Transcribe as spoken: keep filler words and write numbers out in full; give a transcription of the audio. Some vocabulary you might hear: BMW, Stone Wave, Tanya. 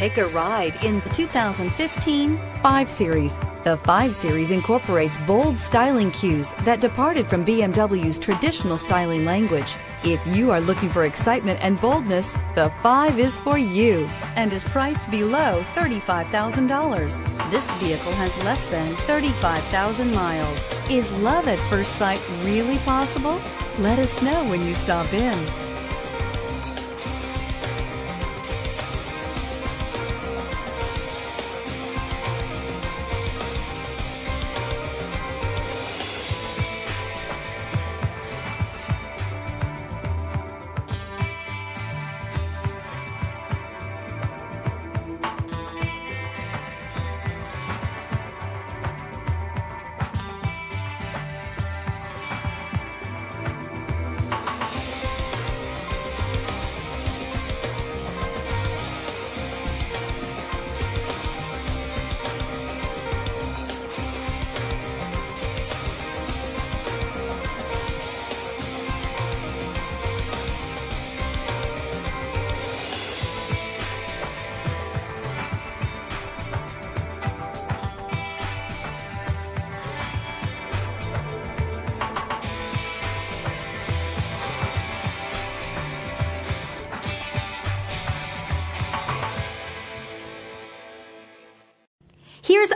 Take a ride in the two thousand fifteen five series. The five series incorporates bold styling cues that departed from B M W's traditional styling language. If you are looking for excitement and boldness, the five is for you and is priced below thirty-five thousand dollars. This vehicle has less than thirty-five thousand miles. Is love at first sight really possible? Let us know when you stop in. Here's